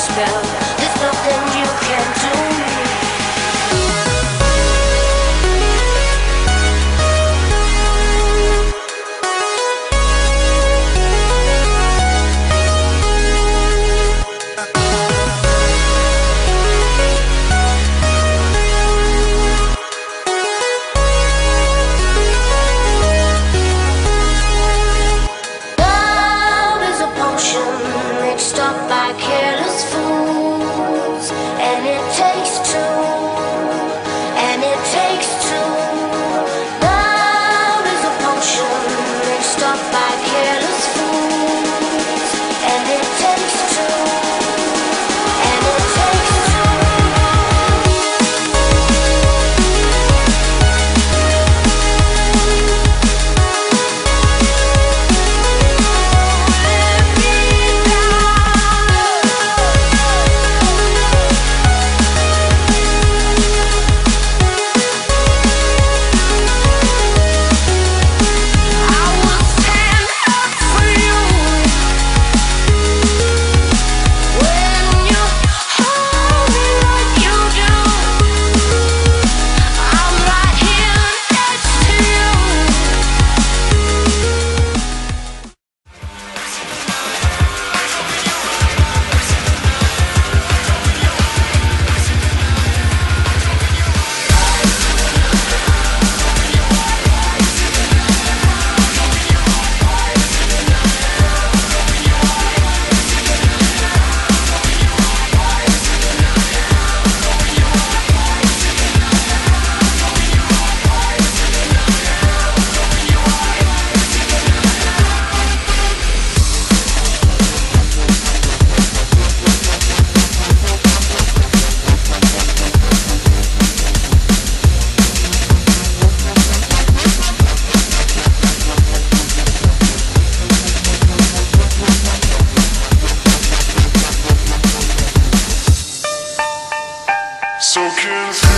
spell. There's nothing you can do. So confused.